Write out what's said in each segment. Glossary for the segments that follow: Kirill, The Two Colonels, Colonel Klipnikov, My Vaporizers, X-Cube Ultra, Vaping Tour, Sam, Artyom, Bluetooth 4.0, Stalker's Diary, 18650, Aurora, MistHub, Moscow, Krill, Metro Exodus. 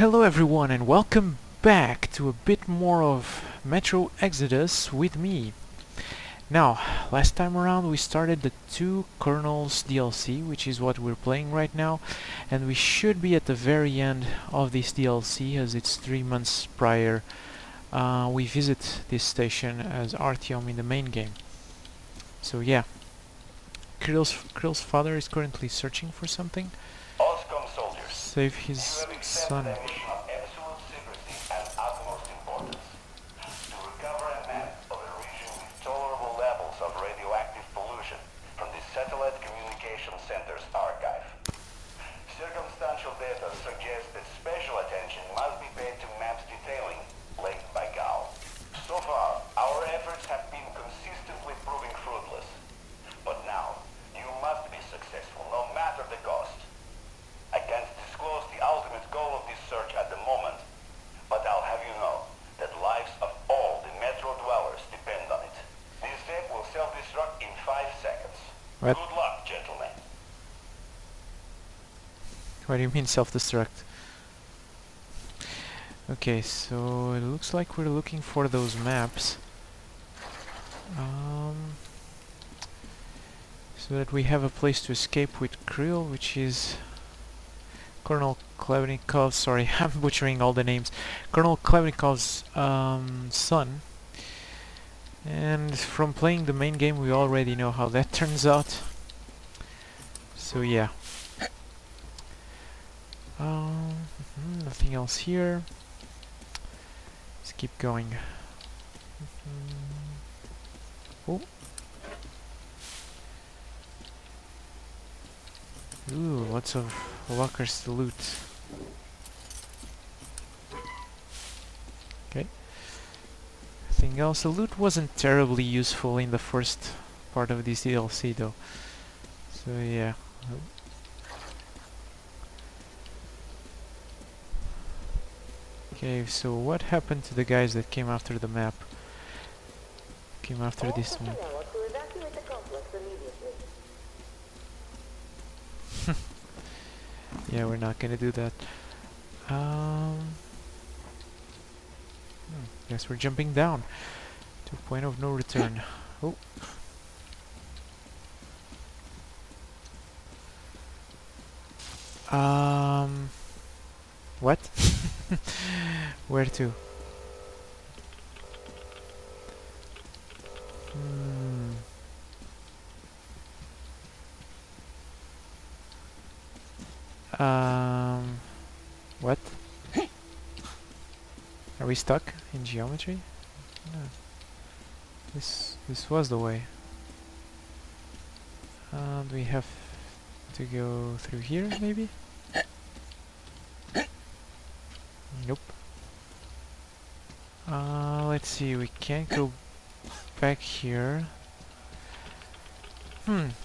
Hello everyone and welcome back to a bit more of Metro Exodus with me. Now, last time around we started the Two Colonels DLC, which is what we're playing right now, and we should be at the very end of this DLC as it's 3 months prior we visit this station as Artyom in the main game. So yeah, Krill's father is currently searching for something. Save his son. What do you mean self-destruct? Okay, so it looks like we're looking for those maps so that we have a place to escape with Krill, which is Colonel Khlebnikov, sorry, I'm butchering all the names, Colonel Klipnikov's son. And from playing the main game we already know how that turns out, so yeah. Nothing else here. Let's keep going. Oh. Ooh, lots of lockers to loot. Okay. Nothing else. The loot wasn't terribly useful in the first part of this DLC though. So yeah. Okay, so what happened to the guys that came after the map? Came after this one. Yeah, we're not gonna do that. Guess we're jumping down to a point of no return. Oh. What? Where to? What? Are we stuck in geometry? No. This was the way. And we have to go through here, maybe? Nope. Let's see, we can't go back here.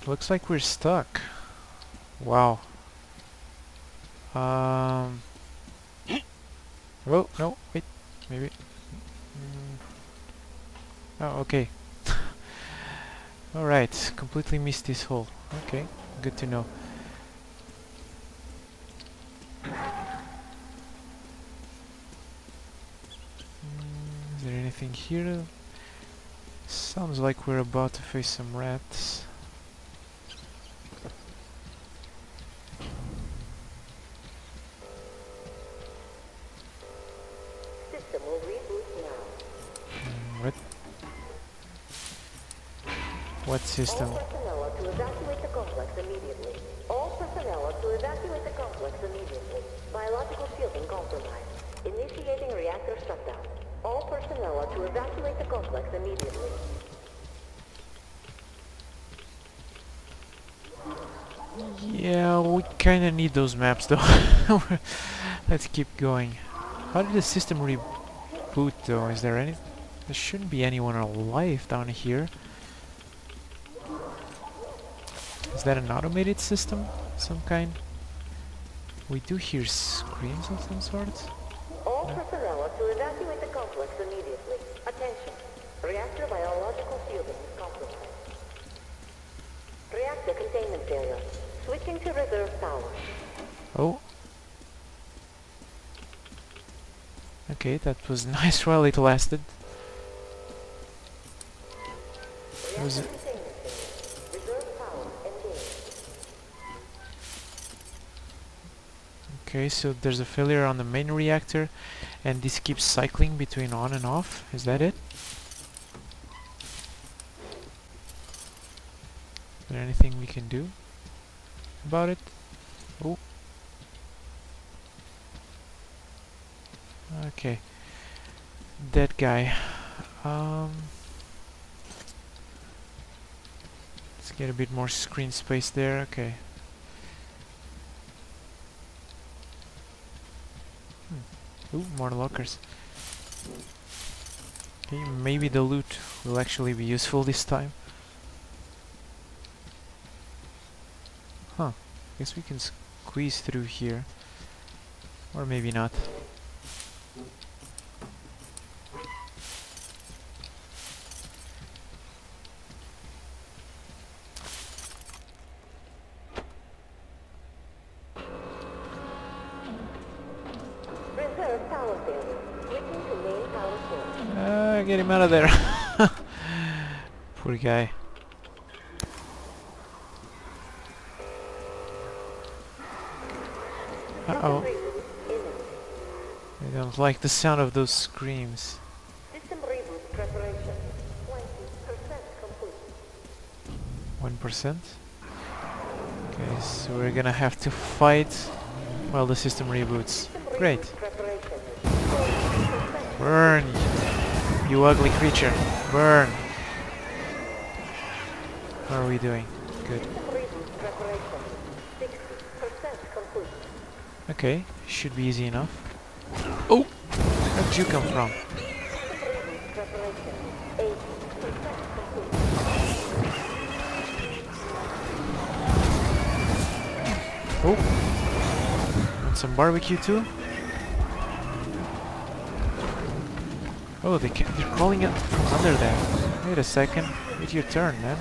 Looks like we're stuck. Wow. Oh, no, wait, maybe. Oh, okay. Alright, completely missed this hole. Okay, good to know. Anything here? Sounds like we're about to face some rats. System will reboot now. What? What system? All personnel are to evacuate the complex immediately. All personnel are to evacuate the complex immediately. Biological shielding compromised. Initiating reactor shutdown. All personnel are to evacuate the complex immediately. Yeah, we kinda need those maps though. Let's keep going. How did the system reboot though? Is there any... There shouldn't be anyone alive down here. Is that an automated system? Some kind? We do hear screams of some sort? All personnel are to evacuate the complex immediately. Attention. Reactor biological shielding is compromised. Reactor containment failure. Switching to reserve power. Oh. Okay, that was nice while it lasted. Was it? Okay, so there's a failure on the main reactor, and this keeps cycling between on and off. Is that it? Is there anything we can do about it? Oh. Okay. That guy. Let's get a bit more screen space there. Okay. Ooh, more lockers. Okay, maybe the loot will actually be useful this time. Huh. Guess we can squeeze through here. Or maybe not. Get him out of there. Poor guy. Uh-oh. I don't like the sound of those screams. System rebuild preparation 20% complete. 1%? Okay, so we're gonna have to fight while the system reboots. Great. Burn! You ugly creature. Burn. How are we doing? Good. Okay. Should be easy enough. Oh! Where did you come from? Oh! Want some barbecue too? Oh, they're crawling out from under there. Wait a second. Wait your turn, man.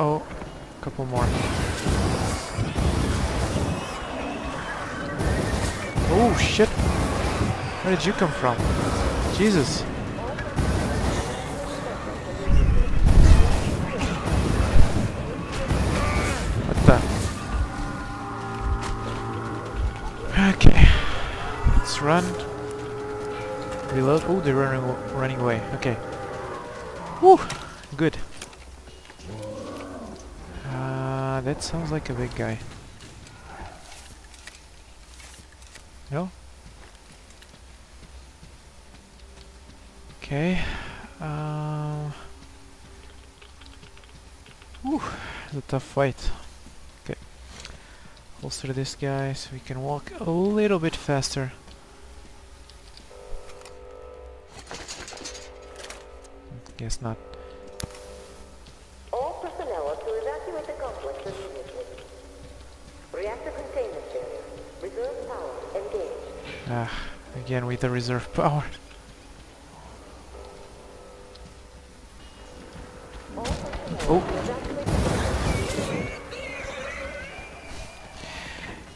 Uh-oh. Couple more. Oh, shit. Where did you come from? Jesus. Run, reload. Oh, they're running away. Okay. Woo! Good. That sounds like a big guy. No? Okay. Woo! It's a tough fight. Okay. Holster this guy so we can walk a little bit faster. Guess not. All personnel are to evacuate the complex immediately. Reactor containment area. Reserve power engaged. Ah, again with the reserve power. Oh.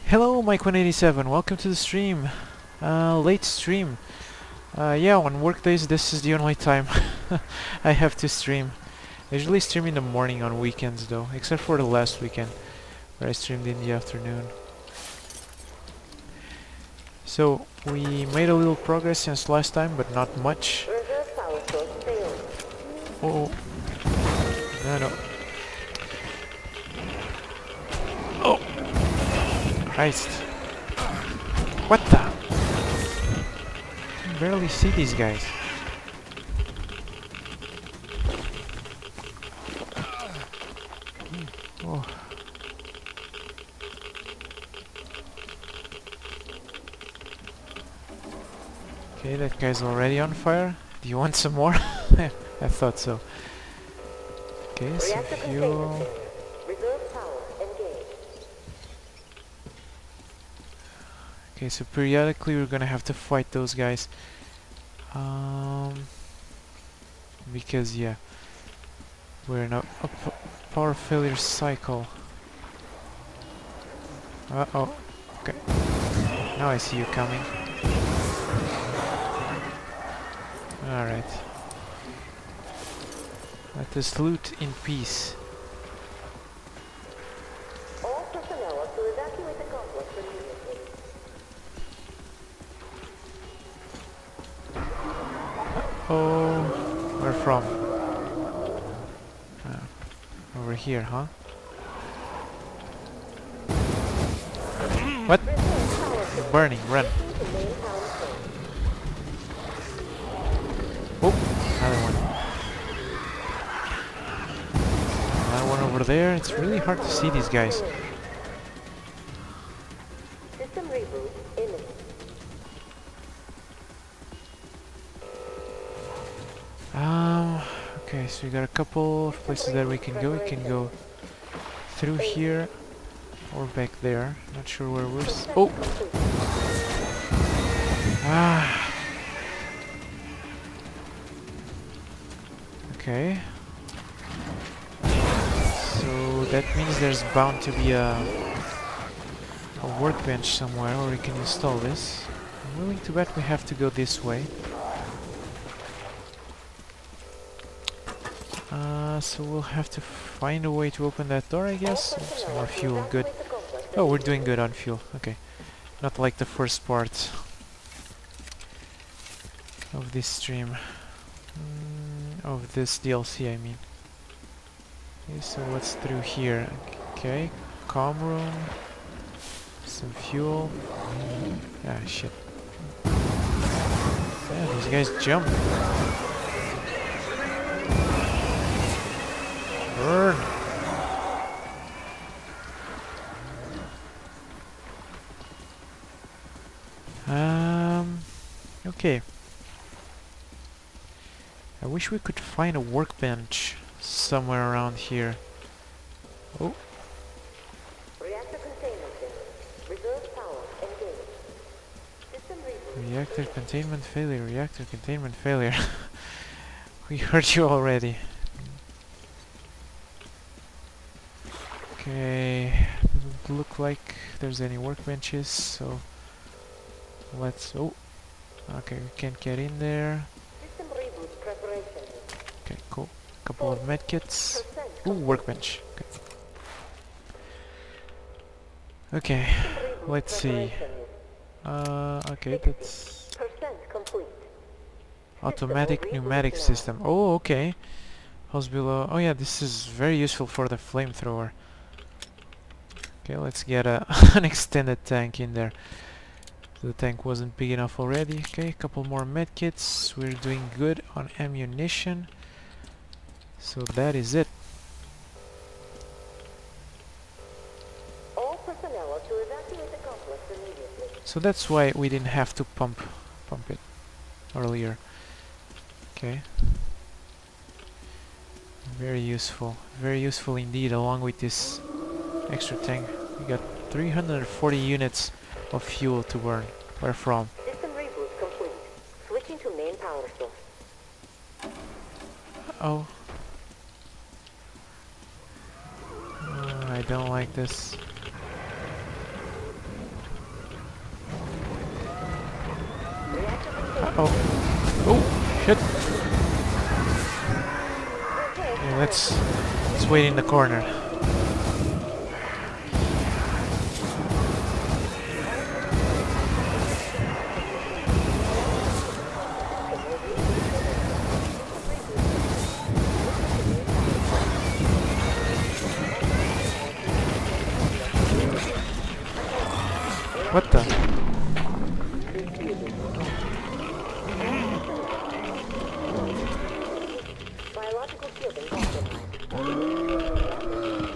Hello, Mike187. Welcome to the stream. Late stream. Yeah, on workdays this is the only time I have to stream. I usually stream in the morning on weekends though, except for the last weekend where I streamed in the afternoon. So, we made a little progress since last time, but not much. Oh, no, no. Oh, Christ. What the? I barely see these guys. Oh. Okay, that guy's already on fire. Do you want some more? I thought so. Okay, some fuel. Okay, so periodically we're gonna have to fight those guys. Because yeah, we're in a power failure cycle. Oh, okay. Now I see you coming. All right. Let us loot in peace. All personnel are to evacuate the complex immediately. Oh, where from? Over here, huh? What? Burning, run. Oh, another one. Another one over there. It's really hard to see these guys. System reboot imminent. Okay, so we got a couple of places that we can go. We can go through here or back there. Not sure where we're. Oh! Ah! Okay. So that means there's bound to be a workbench somewhere where we can install this. I'm willing to bet we have to go this way. So we'll have to find a way to open that door, I guess. Some more fuel, good. Oh, we're doing good on fuel, okay. Not like the first part of this stream. Of this DLC, I mean. Okay, so what's through here? Okay, comm room. Some fuel. Ah, shit. Yeah, these guys jump. Burn. Okay. I wish we could find a workbench somewhere around here. Oh. Reactor containment failure. Reserve power engaged. System reboot. Reactor containment failure. Reactor containment failure. We heard you already. Okay, doesn't look like there's any workbenches, so let's... Oh, okay, we can't get in there. Okay, cool. Couple of medkits. Ooh, workbench. Okay, let's see. Okay, that's... Automatic pneumatic system. Oh, okay. House below. Oh yeah, this is very useful for the flamethrower. Okay, let's get an extended tank in there. The tank wasn't big enough already. Okay, a couple more medkits. We're doing good on ammunition. So that is it. All personnel are to evacuate the complex immediately. So that's why we didn't have to pump it earlier. Okay. Very useful indeed. Along with this extra tank, we got 340 units of fuel to burn. Where from? System reboot complete. Switching to main power source. Oh. I don't like this. Oh. Oh, shit. Yeah, let's wait in the corner. What the?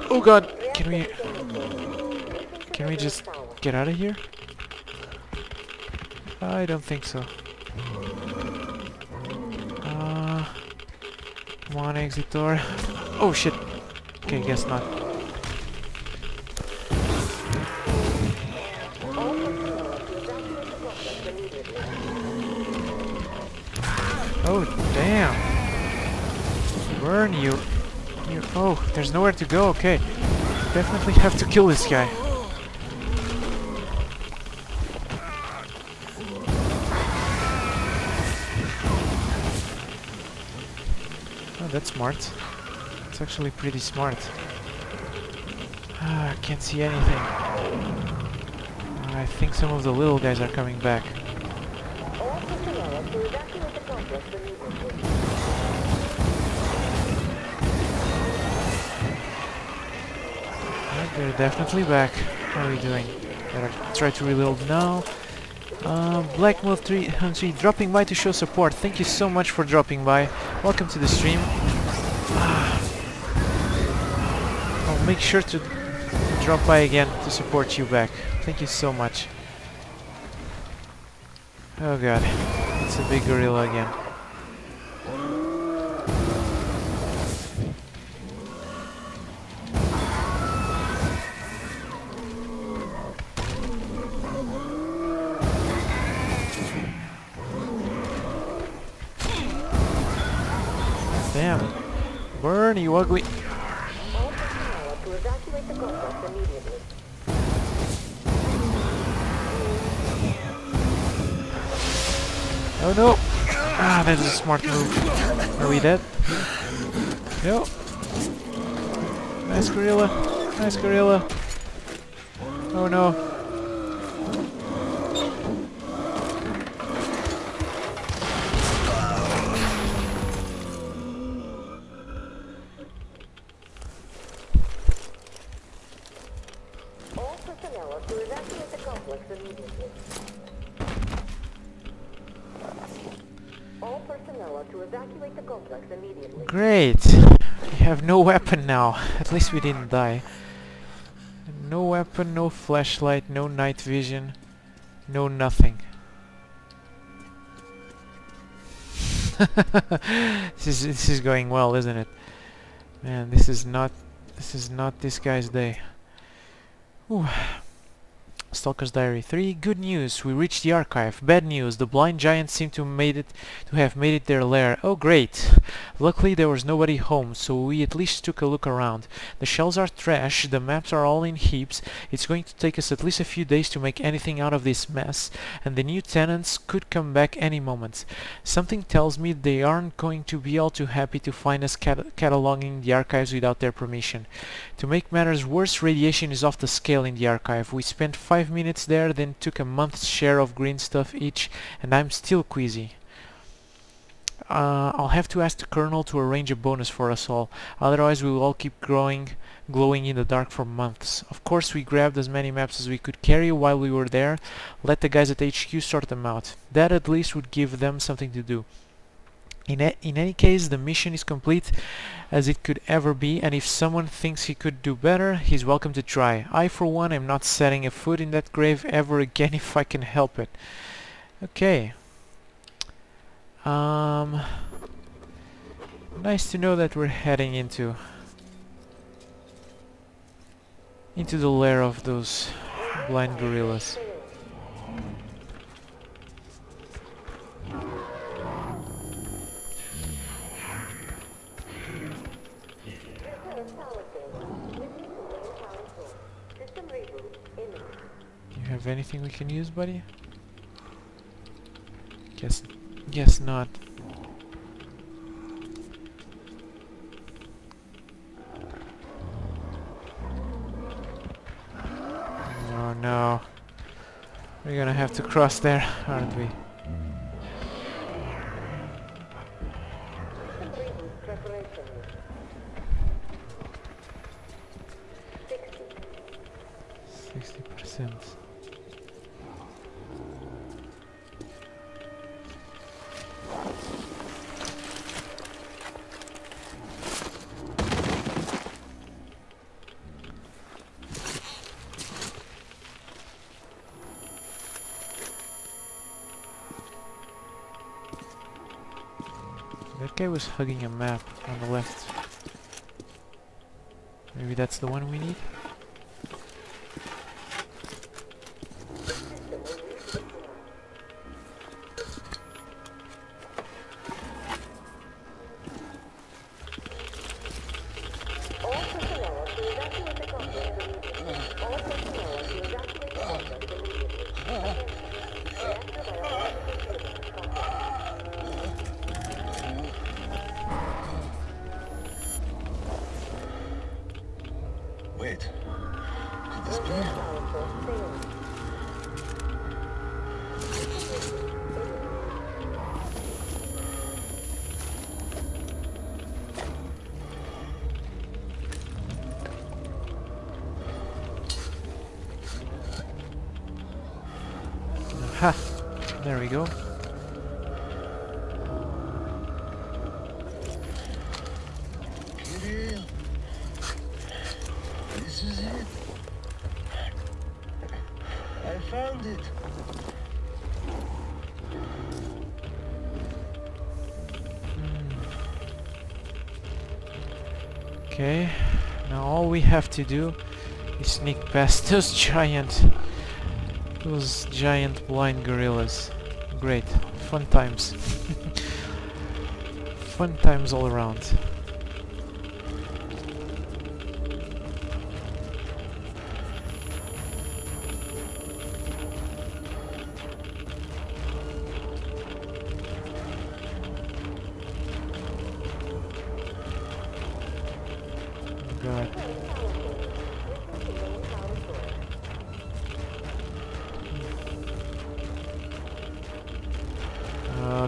Oh god! Can we just get out of here? I don't think so. Come on, exit door. Oh shit! Okay, guess not. Oh, damn. Burn you. Oh, there's nowhere to go. Okay. Definitely have to kill this guy. Oh, that's smart. It's actually pretty smart. I can't see anything. I think some of the little guys are coming back. Right, they're definitely back. What are we doing? Better try to reload now. Black Wolf 303 dropping by to show support. Thank you so much for dropping by. Welcome to the stream. I'll make sure to drop by again to support you back. Thank you so much. Oh god, it's a big gorilla again. Damn. Burn, you ugly. Oh no! Ah, that is a smart move. Are we dead? No. Nice gorilla. Nice gorilla. Oh no. All personnel are to evacuate the complex immediately. Great! We have no weapon now. At least we didn't die. No weapon, no flashlight, no night vision, no nothing. This is going well, isn't it? Man, this is not this guy's day. Ooh. Stalker's Diary 3. Good news, we reached the archive. Bad news, the blind giants seem to have made it their lair. Oh great! Luckily there was nobody home, so we at least took a look around. The shells are trash, the maps are all in heaps. It's going to take us at least a few days to make anything out of this mess, and the new tenants could come back any moment. Something tells me they aren't going to be all too happy to find us cataloging the archives without their permission. To make matters worse, radiation is off the scale in the archive. We spent 5 minutes there, then took a month's share of green stuff each, and I'm still queasy. I'll have to ask the Colonel to arrange a bonus for us all, otherwise we will all keep glowing in the dark for months. Of course we grabbed as many maps as we could carry while we were there, let the guys at HQ sort them out. That at least would give them something to do. In any case, the mission is complete as it could ever be, and if someone thinks he could do better, he's welcome to try. I, for one, am not setting a foot in that grave ever again if I can help it. Okay. Nice to know that we're heading into the lair of those blind gorillas. Have anything we can use, buddy? Guess not. Oh no. We're gonna have to cross there, aren't we? I was hugging a map on the left. Maybe that's the one we need? There we go. Kirill, this is it. I found it. Okay, now all we have to do is sneak past those giant blind gorillas. Great, fun times. Fun times all around.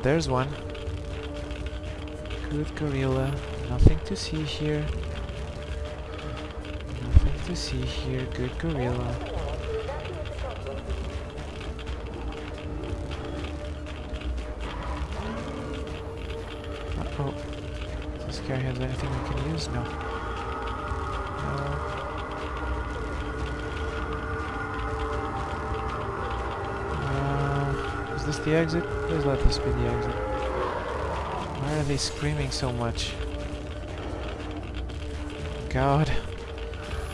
There's one. Good gorilla. Nothing to see here. Nothing to see here. Good gorilla. Uh oh. Does this guy have anything we can use? No. Is this the exit? Please let this be the exit. Why are they screaming so much? God,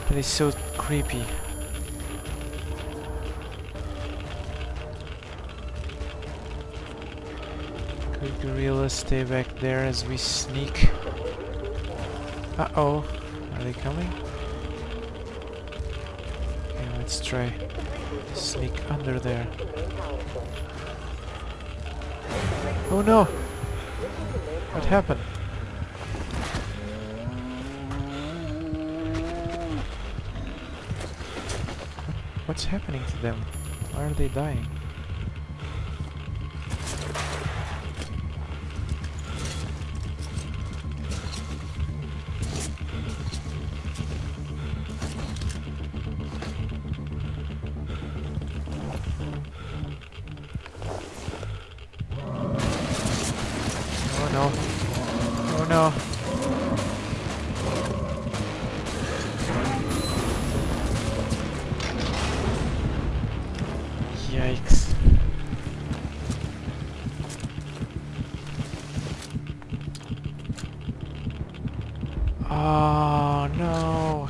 that is so creepy. Good gorillas, stay back there as we sneak. Uh oh, are they coming? Okay, let's try to sneak under there. Oh no! What happened? What's happening to them? Why are they dying?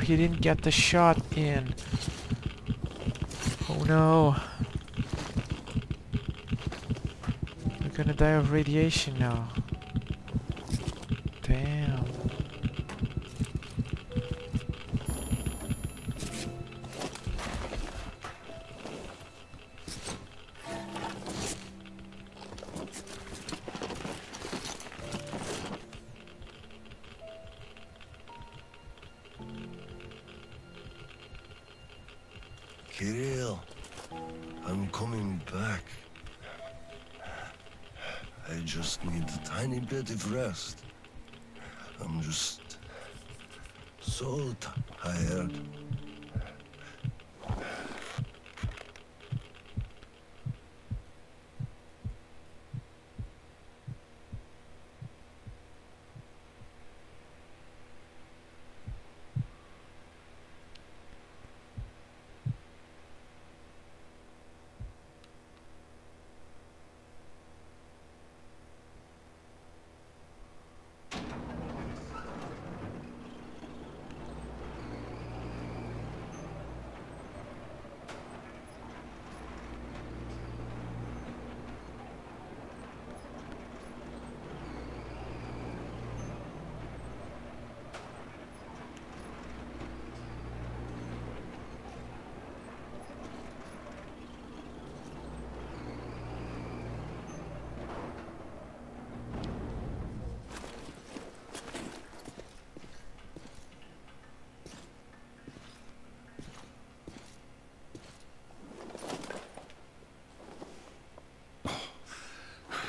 He didn't get the shot in. Oh no. We're gonna die of radiation now. Damn. Kirill, I'm coming back. I just need a tiny bit of rest. I'm just so tired.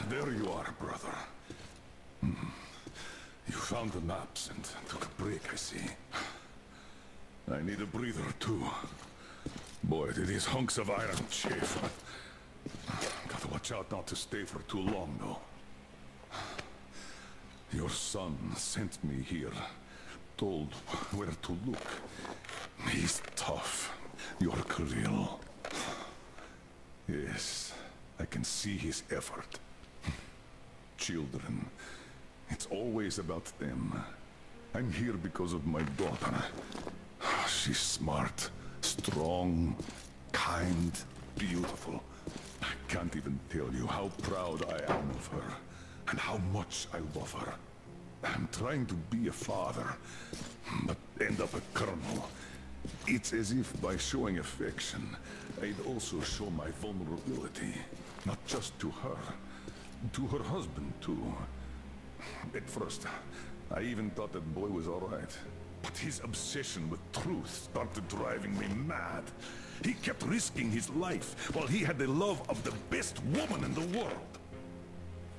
There you are, brother. You found the maps and took a break, I see. I need a breather, too. Boy, did these hunks of iron chafe. Gotta watch Watch out not to stay for too long, though. Your son sent me here, told where to look. He's tough, your Kirill. Yes, I can see his effort. Children, it's always about them. I'm here because of my daughter. She's smart, strong, kind, beautiful. I can't even tell you how proud I am of her, and how much I love her. I'm trying to be a father, but end up a colonel. It's as if by showing affection, I'd also show my vulnerability, not just to her husband too. At first, I even thought that boy was all right, but his obsession with truth started driving me mad. He kept risking his life while he had the love of the best woman in the world.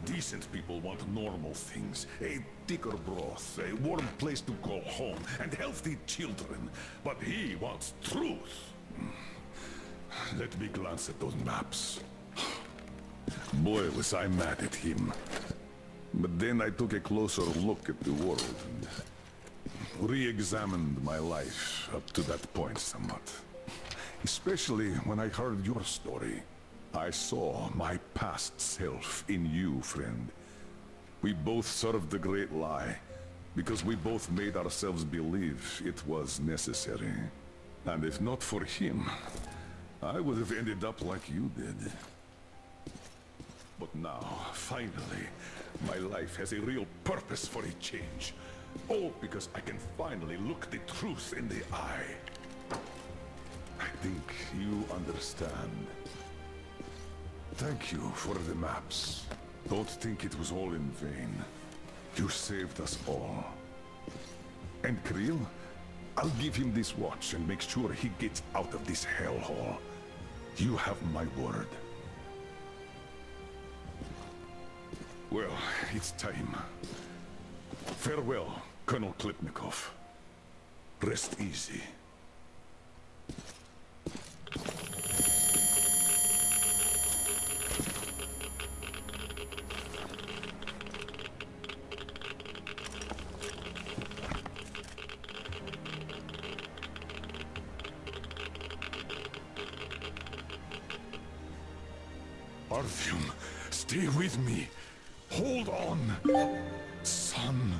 Decent people want normal things, a thicker broth, a warm place to call home, and healthy children. But he wants truth. Let me glance at those maps. Boy, was I mad at him. But then I took a closer look at the world and re-examined my life up to that point somewhat. Especially when I heard your story. I saw my past self in you, friend. We both served the great lie, because we both made ourselves believe it was necessary. And if not for him, I would have ended up like you did. But now, finally, my life has a real purpose for a change. All because I can finally look the truth in the eye. I think you understand. Thank you for the maps. Don't think it was all in vain. You saved us all. And Krill? I'll give him this watch and make sure he gets out of this hellhole. You have my word. Well, it's time. Farewell, Colonel Klipnikov. Rest easy. Artyom, stay with me. Hold on, son.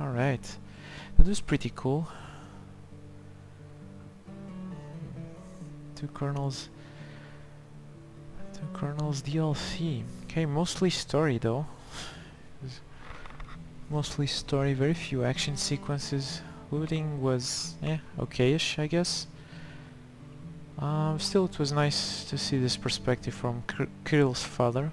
All right, that was pretty cool. Two Colonels DLC. Okay, mostly story though. Mostly story, very few action sequences. Looting was okayish, I guess. Still, it was nice to see this perspective from Kirill's father.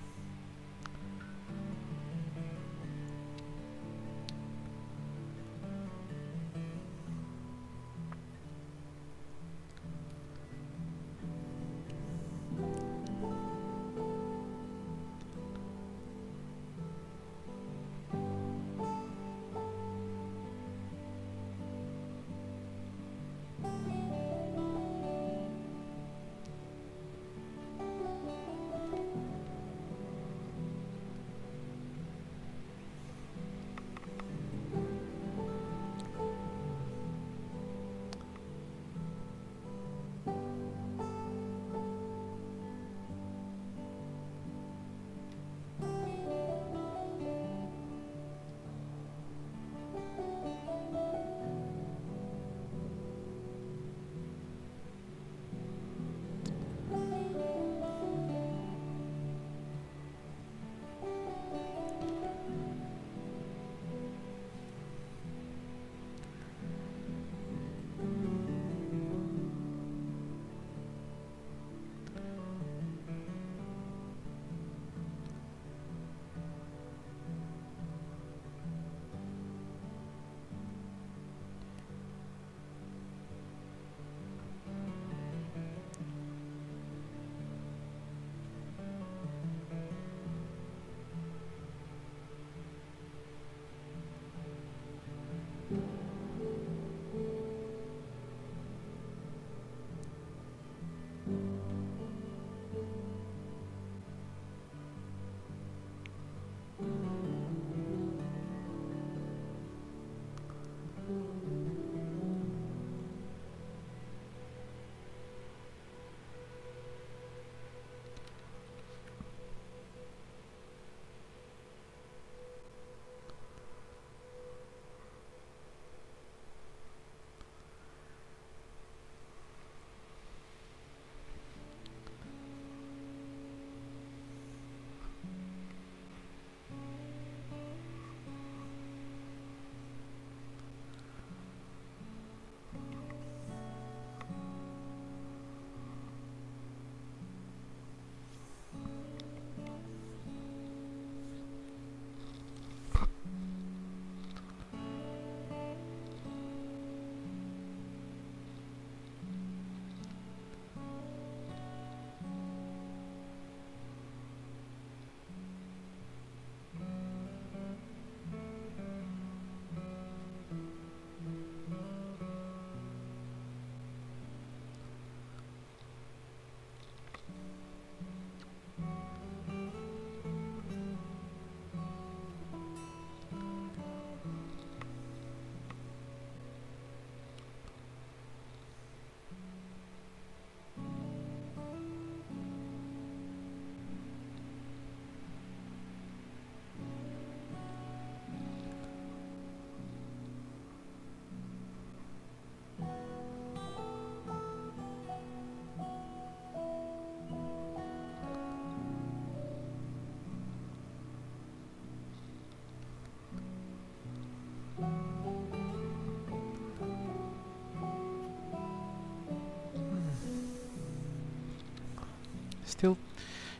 Still,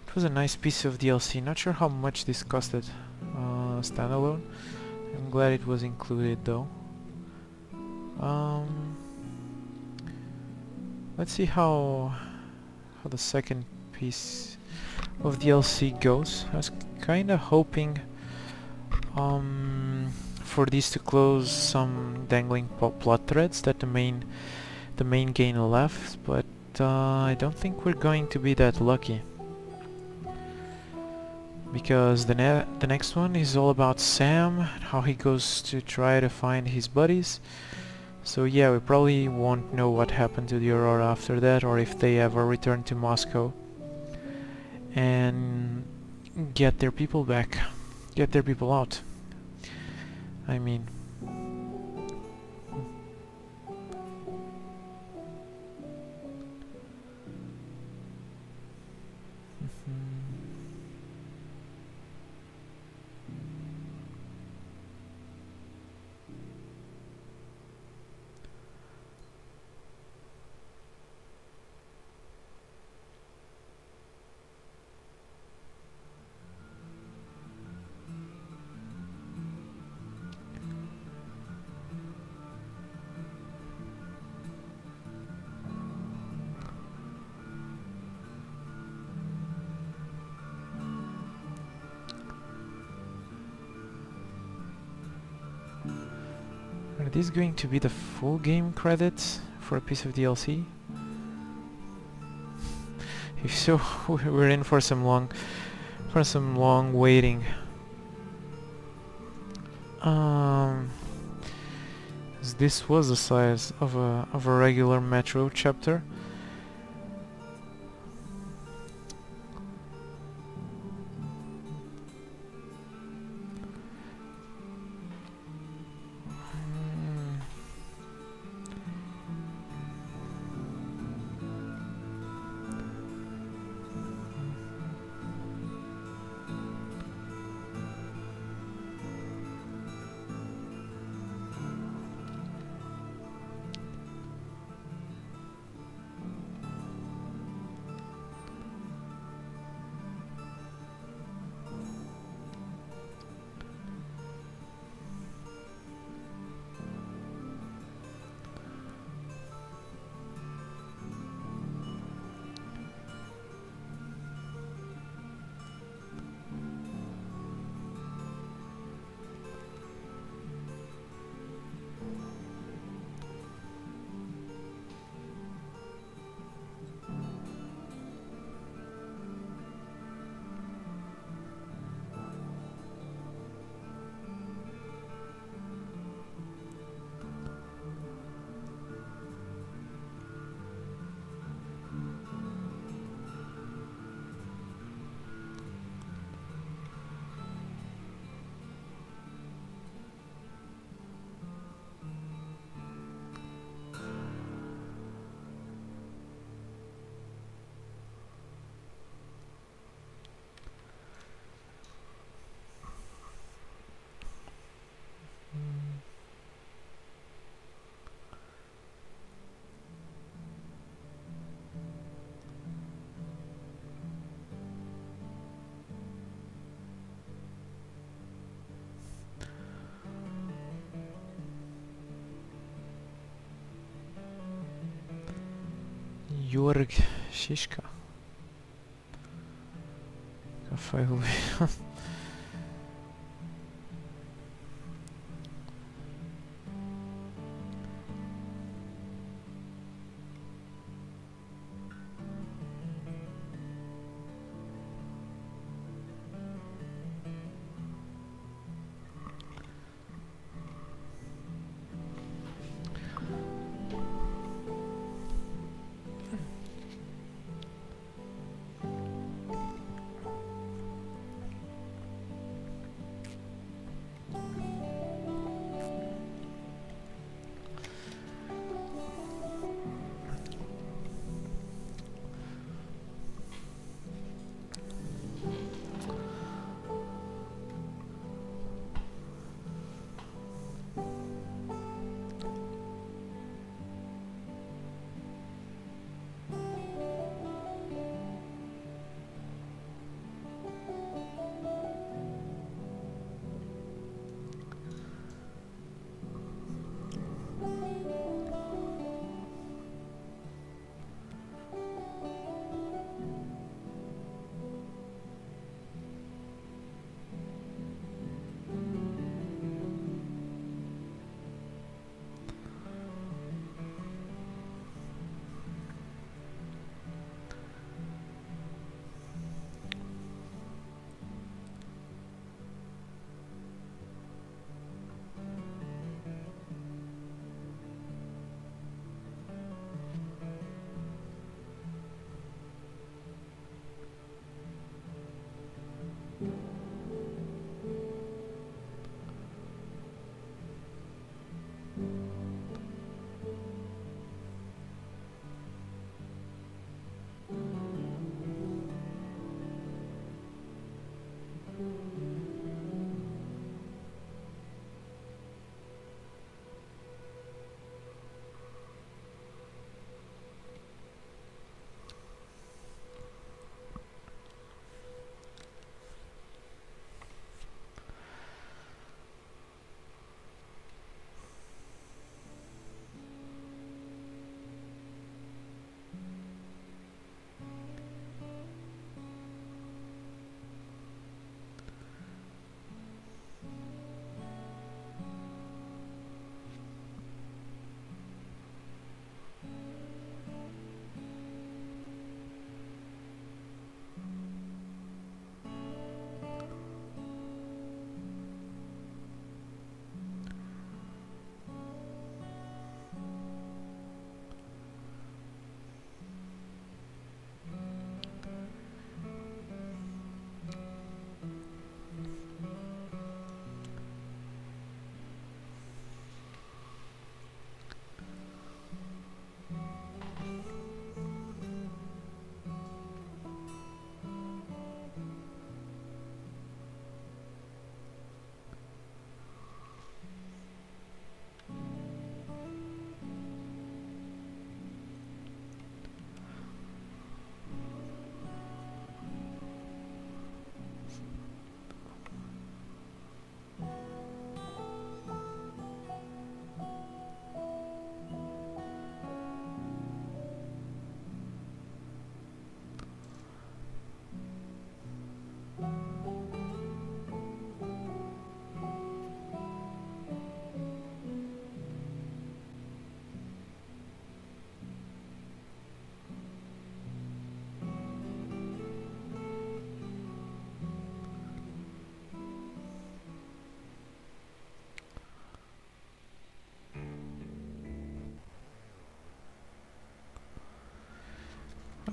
it was a nice piece of DLC. Not sure how much this costed standalone. I'm glad it was included though. Let's see how the second piece of DLC goes. I was kind of hoping for this to close some dangling plot threads that the main game left, but I don't think we're going to be that lucky, because the next one is all about Sam, how he goes to try to find his buddies. So yeah, we probably won't know what happened to the Aurora after that, or if they ever return to Moscow and get their people back, get their people out, I mean. Are these going to be the full game credits for a piece of DLC? If so, we're in for some long waiting. This was the size of a regular Metro chapter. Yorg Shishka. Kafayı buluyorum.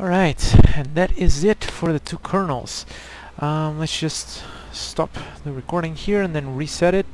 Alright, and that is it for The Two Colonels. Let's just stop the recording here and then reset it.